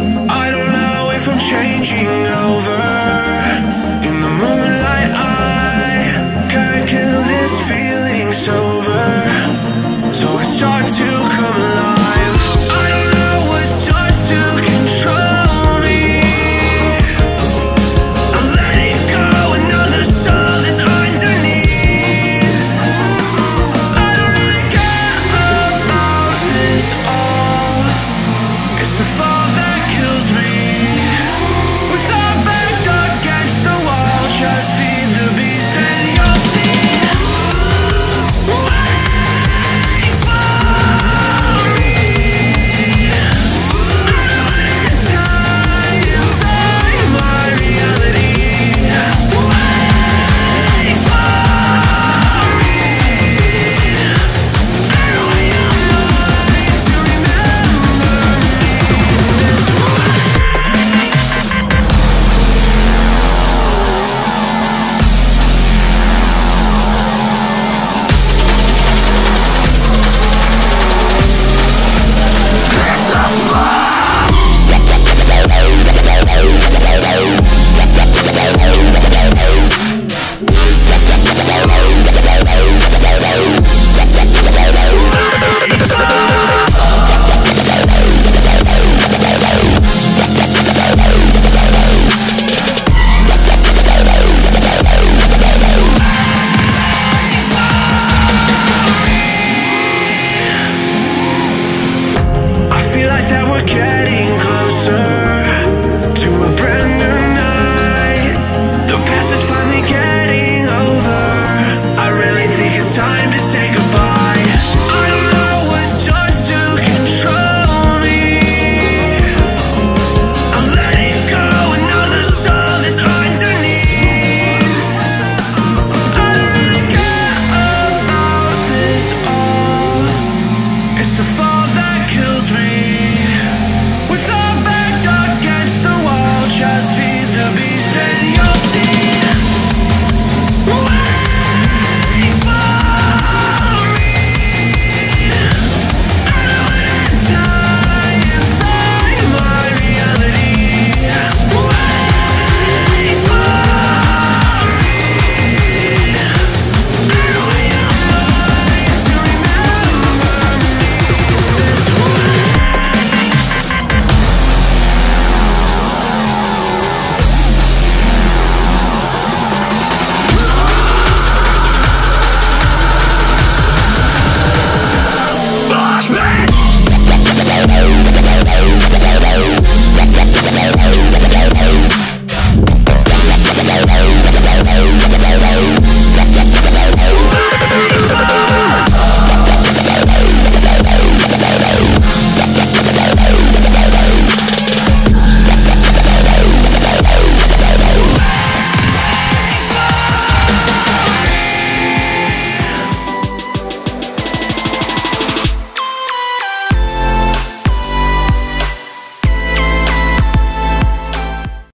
I don't run away from changing over. In the moonlight I can't kill this feeling sober, so I start to come alive. That we're getting